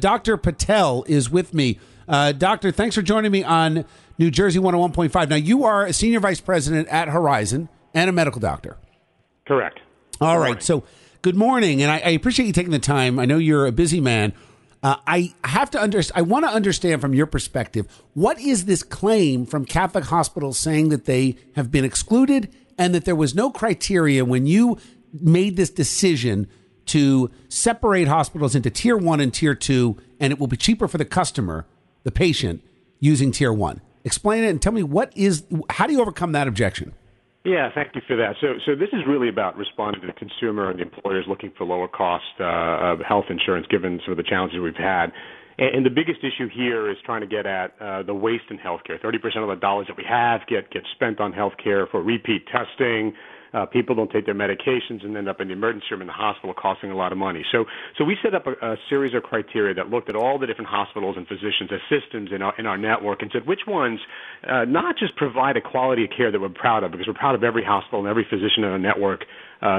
Dr. Patel is with me. Doctor, thanks for joining me on New Jersey 101.5. Now, you are a senior vice president at Horizon and a medical doctor. Correct. All right. So good morning. And I appreciate you taking the time. I know you're a busy man. I want to understand from your perspective, what is this claim from Catholic hospitals saying that they have been excluded and that there was no criteria when you made this decision to separate hospitals into tier one and tier two, and it will be cheaper for the customer, the patient, using tier one? Explain it and tell me how do you overcome that objection? Yeah, thank you for that. So this is really about responding to the consumer and the employers looking for lower cost health insurance, given some of the challenges we've had. And the biggest issue here is trying to get at the waste in healthcare. 30% of the dollars that we have get spent on healthcare for repeat testing. People don't take their medications and end up in the emergency room in the hospital, costing a lot of money. So we set up a series of criteria that looked at all the different hospitals and physicians as systems in our network and said which ones not just provide a quality of care that we're proud of, because we're proud of every hospital and every physician in our network,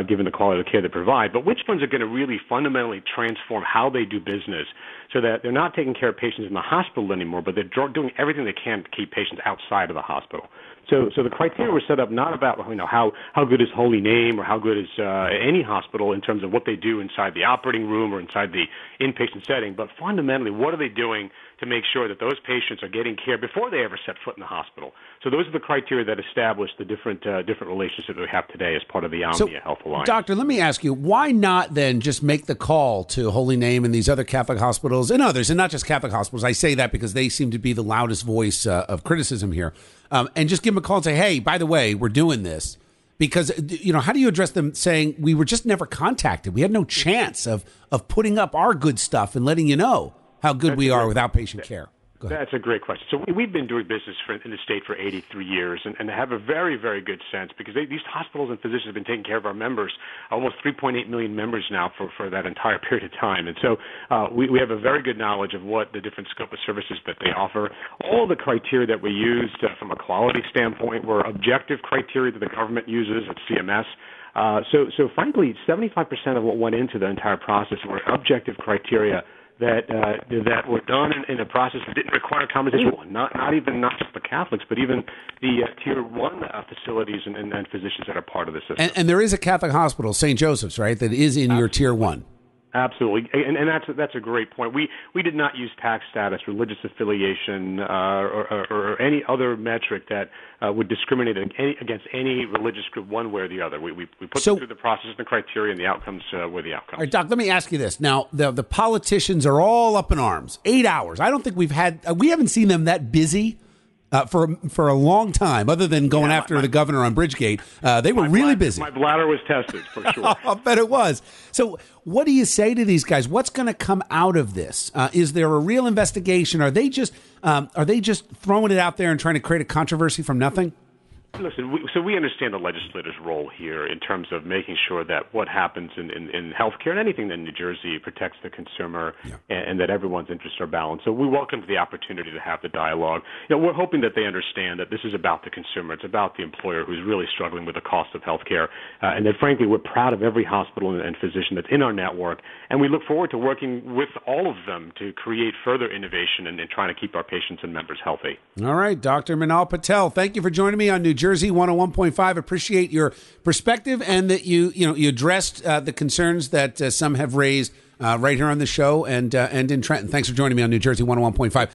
given the quality of care they provide, but which ones are going to really fundamentally transform how they do business so that they're not taking care of patients in the hospital anymore, but they're doing everything they can to keep patients outside of the hospital. So the criteria were set up not about how good is Holy Name or how good is any hospital in terms of what they do inside the operating room or inside the inpatient setting, but fundamentally what are they doing to make sure that those patients are getting care before they ever set foot in the hospital. So those are the criteria that establish the different relationships that we have today as part of the Omnia Health Alliance. Doctor, let me ask you, why not then just make the call to Holy Name and these other Catholic hospitals and others, and not just Catholic hospitals? I say that because they seem to be the loudest voice of criticism here. And just give them a call and say, hey, by the way, we're doing this. Because, how do you address them saying we were just never contacted? We had no chance of putting up our good stuff and letting you know how good we are without patient care. That's a great question. So we've been doing business in the state for 83 years and have a very, very good sense because these hospitals and physicians have been taking care of our members, almost 3.8 million members now for that entire period of time. And so we have a very good knowledge of what the different scope of services that they offer. All the criteria that we used from a quality standpoint were objective criteria that the government uses at CMS. So frankly, 75% of what went into the entire process were objective criteria that were done in a process that didn't require compensation, not just the Catholics, but even the tier one facilities and physicians that are part of the system. And there is a Catholic hospital, St. Joseph's, right, that is in your tier one. Absolutely, and that's a great point. We did not use tax status, religious affiliation, or any other metric that would discriminate against any religious group one way or the other. We put them through the process and the criteria, and the outcomes were the outcomes. All right, Doc, let me ask you this. Now, the politicians are all up in arms. 8 hours. I don't think we haven't seen them that busy for a long time, other than going after the governor on Bridgegate. They were really busy. My bladder was tested, for sure. I bet it was. So what do you say to these guys? What's going to come out of this? Is there a real investigation? Are they just throwing it out there and trying to create a controversy from nothing? Listen, we understand the legislator's role here in terms of making sure that what happens in healthcare and anything in New Jersey protects the consumer and that everyone's interests are balanced. So we welcome the opportunity to have the dialogue. We're hoping that they understand that this is about the consumer. It's about the employer who's really struggling with the cost of healthcare. And that, frankly, we're proud of every hospital and physician that's in our network. And we look forward to working with all of them to create further innovation and trying to keep our patients and members healthy. All right, Dr. Manal Patel, thank you for joining me on New Jersey 101.5. Appreciate your perspective and that you addressed the concerns that some have raised right here on the show and in Trenton. Thanks for joining me on New Jersey 101.5.